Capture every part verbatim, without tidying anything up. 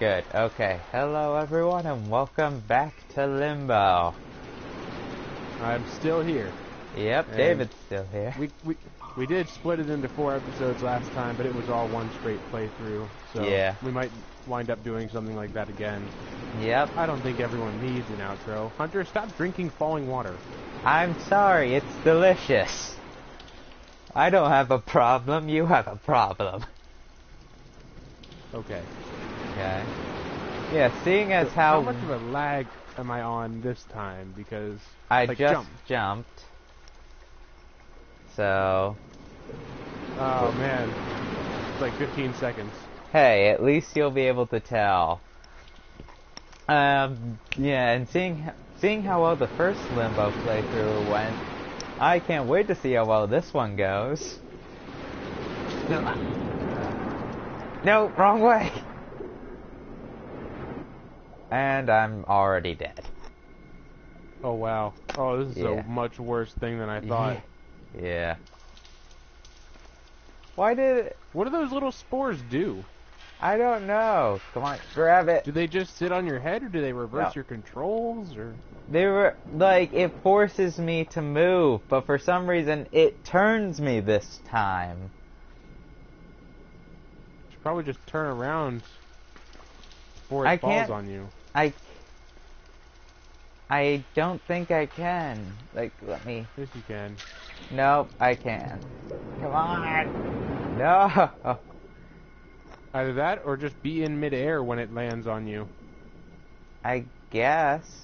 Good, okay. Hello everyone and welcome back to Limbo. I'm still here. Yep, and David's still here. We, we we did split it into four episodes last time, but it was all one straight playthrough. So yeah. We might wind up doing something like that again. Yep. I don't think everyone needs an outro. Hunter, stop drinking falling water. I'm sorry, it's delicious. I don't have a problem, you have a problem. Okay. Okay. Yeah, seeing as so how... How much of a lag am I on this time? Because... I like, just jumped. jumped. So... Oh, man. It's like fifteen seconds. Hey, at least you'll be able to tell. Um, yeah, and seeing, seeing how well the first Limbo playthrough went, I can't wait to see how well this one goes. No, wrong way! And I'm already dead. Oh, wow. Oh, this is yeah. a much worse thing than I thought. Yeah. Why did it... What do those little spores do? I don't know. Come on, grab it. Do they just sit on your head, or do they reverse no. your controls, or...? They were... Like, it forces me to move, but for some reason, it turns me this time. You should probably just turn around before it I falls can't... on you. I... I don't think I can. Like, let me... Yes, you can. Nope, I can. Come on! No! Either that, or just be in midair when it lands on you. I guess.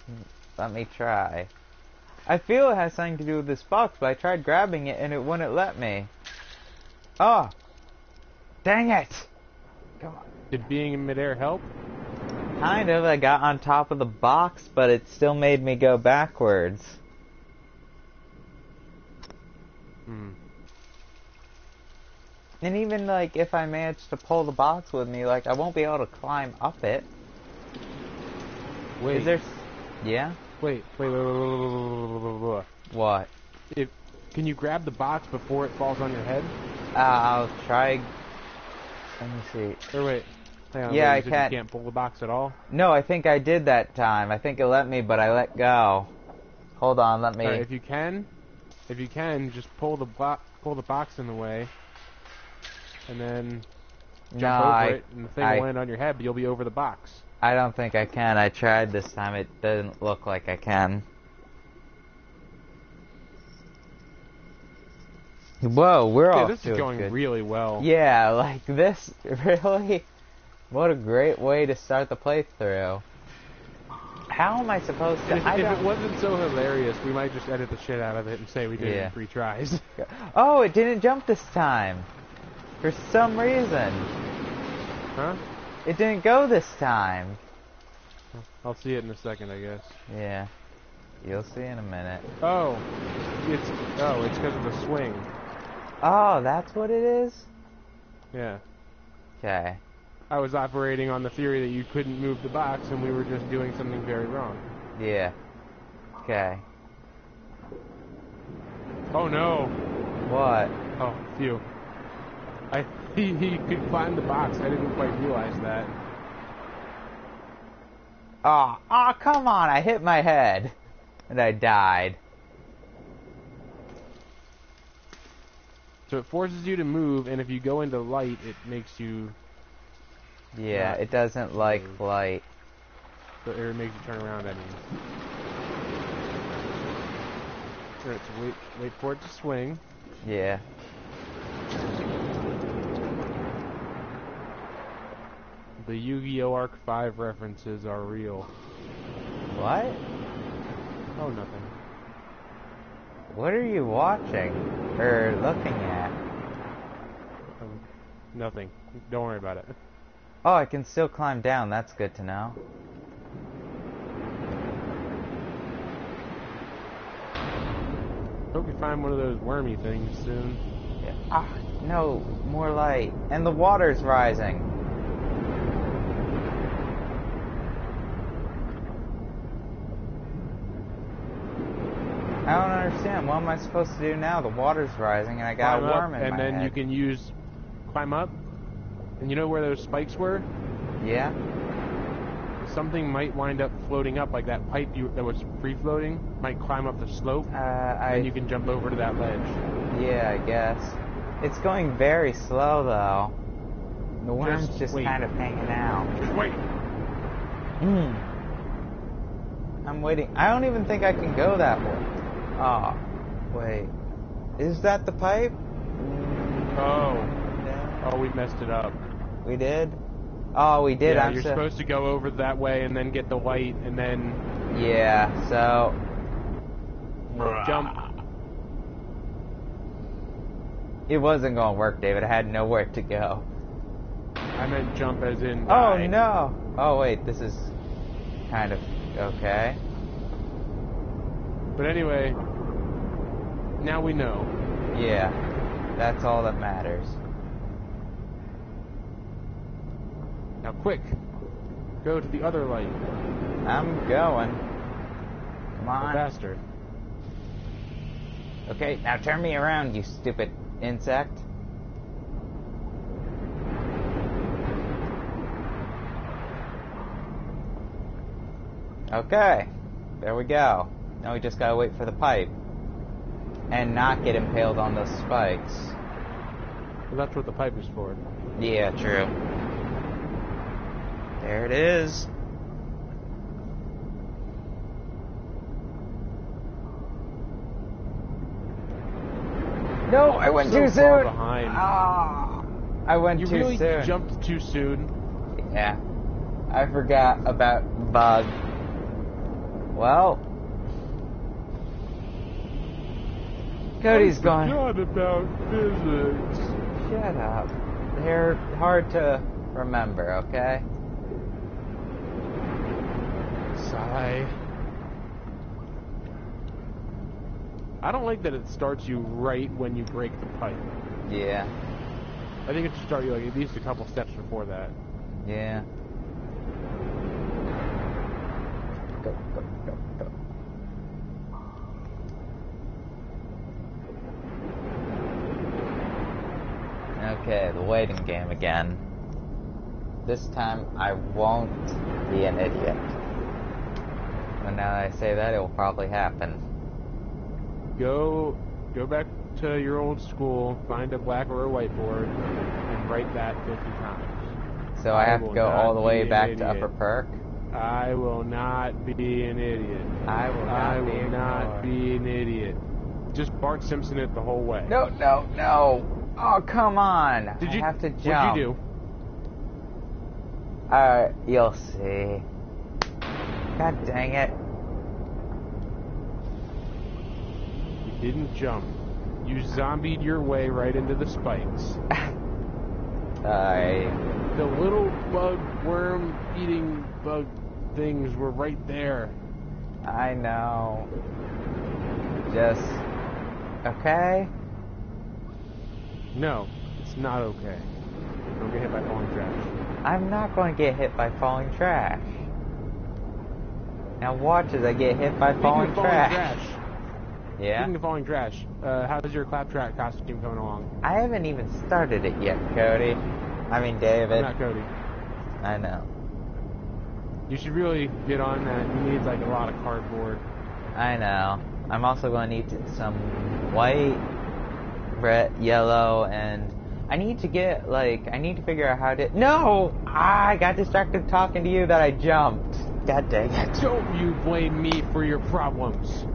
Let me try. I feel it has something to do with this box, but I tried grabbing it and it wouldn't let me. Oh! Dang it! Come on. Did being in midair help? Kind of. I got on top of the box, but it still made me go backwards. Hmm. And even, like, if I manage to pull the box with me, like, I won't be able to climb up it. Wait. Is there... Yeah? Wait, wait, wait, wait, wait, wait, wait. What? If, can you grab the box before it falls on your head? Uh, I'll try... Let me see. Or wait. Hang on, yeah, I can't... You can't pull the box at all? No, I think I did that time. I think it let me, but I let go. Hold on, let me... All right, if you can, if you can, just pull the, bo pull the box in the way... And then jump no, over I, it, and the thing I, will land on your head, but you'll be over the box. I don't think I can. I tried this time. It doesn't look like I can. Whoa, we're yeah, off this to is going good. really well. Yeah, like this, really? What a great way to start the playthrough. How am I supposed to... If, I if it wasn't so hilarious, we might just edit the shit out of it and say we did yeah. it in three tries. Oh, it didn't jump this time. For some reason. Huh? It didn't go this time. I'll see it in a second, I guess. Yeah. You'll see in a minute. Oh. It's oh, it's because of the swing. Oh, that's what it is? Yeah. Okay. I was operating on the theory that you couldn't move the box and we were just doing something very wrong. Yeah. Okay. Oh, no. What? Oh, phew. I, he, he could climb the box. I didn't quite realize that. Aw, oh, aw, oh, come on. I hit my head. And I died. So it forces you to move, and if you go into light, it makes you... Yeah, it doesn't move. like light. So it makes you turn around, I mean. So it's wait, wait for it to swing. Yeah. The Yu-Gi-Oh! Arc five references are real. What? Oh, nothing. What are you watching? Or looking at? Um, nothing. Don't worry about it. Oh, I can still climb down. That's good to know. Hope we find one of those wormy things soon. Yeah. Ah, no. More light. And the water's rising. I don't understand. What am I supposed to do now? The water's rising and I got climb a worm up, in and my head. And then you can use... Climb up. And you know where those spikes were? Yeah. something might wind up floating up, like that pipe you, that was free-floating might climb up the slope, uh, I, and you can jump over to that ledge. Yeah, I guess. It's going very slow, though. The worm's just, just kind of hanging out. Just wait. Mm. I'm waiting. I don't even think I can go that way. Ah, oh, wait. Is that the pipe? Oh. Yeah. Oh, we messed it up. We did? Oh, we did. Yeah, I'm you're so... supposed to go over that way and then get the light and then... Yeah, so... Jump. It wasn't going to work, David. I had nowhere to go. I meant jump as in... Die. Oh, no. Oh, wait. This is kind of... Okay. But anyway... Now we know. Yeah. That's all that matters. Now quick. Go to the other light. I'm going. Come on. Faster. Okay, now turn me around, you stupid insect. Okay. There we go. Now we just gotta wait for the pipe. And not get impaled on those spikes. Well, that's what the pipe is for. Yeah, true. There it is. No, I went so too soon. Behind. Ah, I went you too really soon. You really jumped too soon. Yeah, I forgot about bug. Well. Cody's gone. Forgot about physics. Shut up. They're hard to remember, okay? Sigh. I don't like that it starts you right when you break the pipe. Yeah. I think it should start you like at least a couple steps before that. Yeah. Go, go, go, go. Okay, the waiting game again. This time I won't be an idiot. But now that I say that, it will probably happen. Go, go back to your old school, find a black or a whiteboard, and write that fifty times. So I, I have to go all the way back to Upper Perk? I will not be an idiot. I will not, I will not be an idiot. Just Bart Simpson it the whole way. No, no, no. Oh, come on! Did you I have to jump? What'd you do? Alright, you'll see. God dang it. You didn't jump. You zombied your way right into the spikes. I... The little bug, worm-eating bug things were right there. I know. Just... Okay? No, it's not okay. Don't get hit by falling trash. I'm not going to get hit by falling trash. Now watch as I get hit by falling, falling trash. trash. Yeah? Speaking of falling trash, uh, how's your Claptrap costume coming along? I haven't even started it yet, Cody. I mean, David. I'm not Cody. I know. You should really get on that. You need, like, a lot of cardboard. I know. I'm also going to need some white... red, yellow, and I need to get, like, I need to figure out how to... No! I got distracted talking to you that I jumped. God dang it. Don't you blame me for your problems.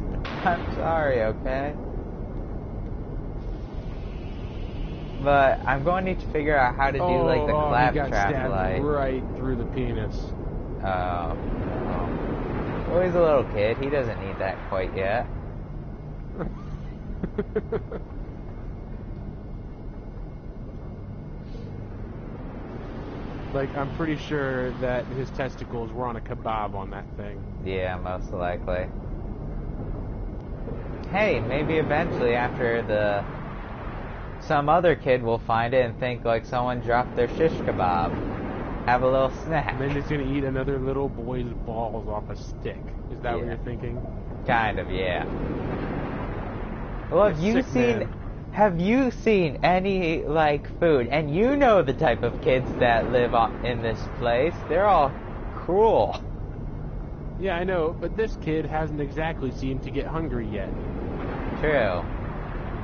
I'm sorry, okay? But I'm going to need to figure out how to do, oh, like, the oh, Claptrap light. Right through the penis. Oh. oh. Well, he's a little kid. He doesn't need that quite yet. Like, I'm pretty sure that his testicles were on a kebab on that thing. Yeah, most likely. Hey, maybe eventually after the... Some other kid will find it and think, like, someone dropped their shish kebab. Have a little snack. And then it's gonna eat another little boy's balls off a stick. Is that yeah. what you're thinking? Kind of, yeah. Well, have you seen... Man. Have you seen any, like, food? And you know the type of kids that live on, in this place. They're all Cool. Yeah, I know, but this kid hasn't exactly seemed to get hungry yet. True.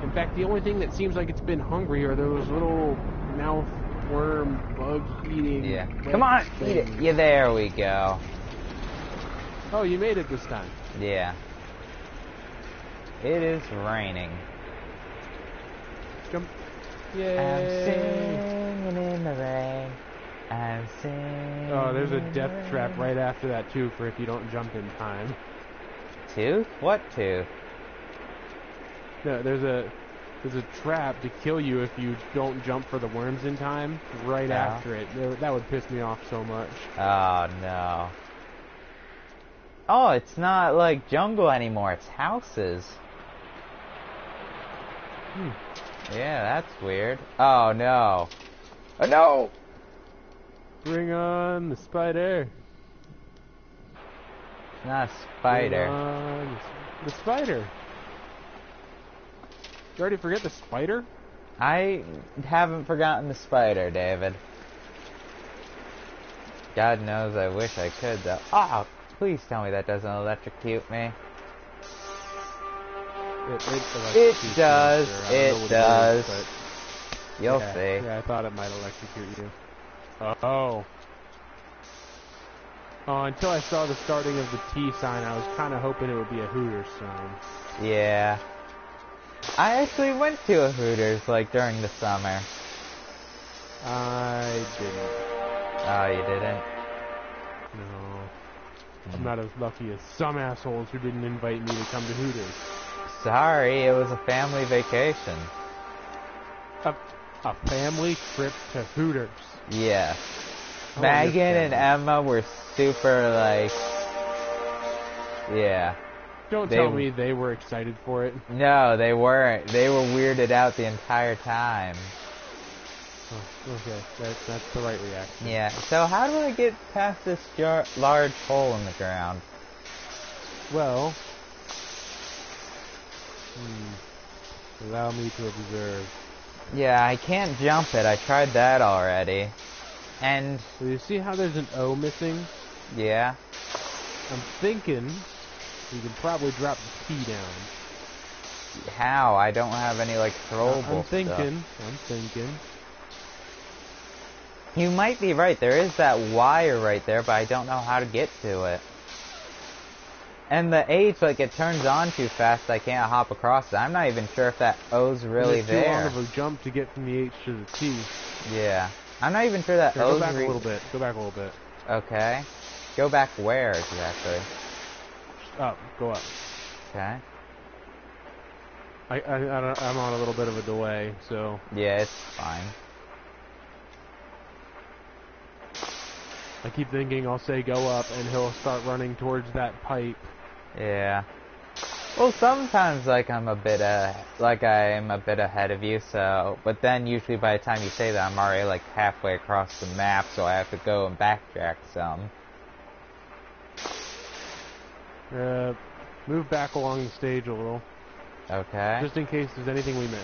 In fact, the only thing that seems like it's been hungry are those little mouth worm bug eating. Yeah. Come on, things. Eat it. Yeah, there we go. Oh, you made it this time. Yeah. It is raining. Jump. Yay. I'm singing in the rain. I'm singing. Oh, there's a death rain. Trap right after that, too, for if you don't jump in time. Tooth? What tooth? No, there's a there's a trap to kill you if you don't jump for the worms in time right no. after it. That would piss me off so much. Oh, no. Oh, it's not like jungle anymore. It's houses. Hmm. Yeah, that's weird. Oh, no. Oh, no! Bring on the spider. It's not a spider. Bring on the spider. You already forget the spider? I haven't forgotten the spider, David. God knows I wish I could, though. Oh, please tell me that doesn't electrocute me. It, it, it does. It does. It is, You'll yeah, see. Yeah, I thought it might electrocute you. Oh. Oh, until I saw the starting of the T sign, I was kind of hoping it would be a Hooters sign. Yeah. I actually went to a Hooters, like, during the summer. I didn't. Oh, you didn't? No. I'm not as lucky as some assholes who didn't invite me to come to Hooters. Sorry, it was a family vacation. A, a family trip to Hooters. Yeah. Oh, Megan and Emma were super, like... Yeah. Don't they, tell me they were excited for it. No, they weren't. They were weirded out the entire time. Oh, okay, that's, that's the right reaction. Yeah, so how do I get past this jar large hole in the ground? Well... Hmm. Allow me to observe. Yeah, I can't jump it. I tried that already. And... So you see how there's an O missing? Yeah. I'm thinking... You can probably drop the T down. How? I don't have any, like, throwable stuff. I'm thinking. Stuff. I'm thinking. You might be right. There is that wire right there, but I don't know how to get to it. And the H, like, it turns on too fast. I can't hop across it. I'm not even sure if that O's really there. It's too long of a jump to get from the H to the T. Yeah. I'm not even sure that sure, O's... Go back a little bit. Go back a little bit. Okay. Go back where, exactly? Up, go up. Okay. I, I, I don't, I'm on a little bit of a delay, so... Yeah, it's fine. I keep thinking I'll say go up, and he'll start running towards that pipe. Yeah. Well, sometimes, like, I'm a bit, uh, like, I'm a bit ahead of you, so... But then, usually, by the time you say that, I'm already, like, halfway across the map, so I have to go and backtrack some. Uh, move back along the stage a little. Okay. Just in case there's anything we missed.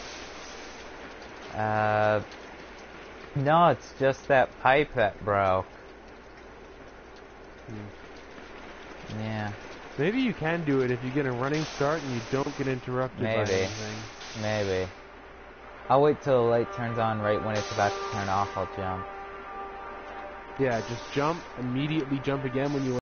Uh, no, it's just that pipe that broke. Hmm. Yeah. Maybe you can do it if you get a running start and you don't get interrupted Maybe. by anything. Maybe. I'll wait till the light turns on right when it's about to turn off. I'll jump. Yeah, just jump. Immediately jump again when you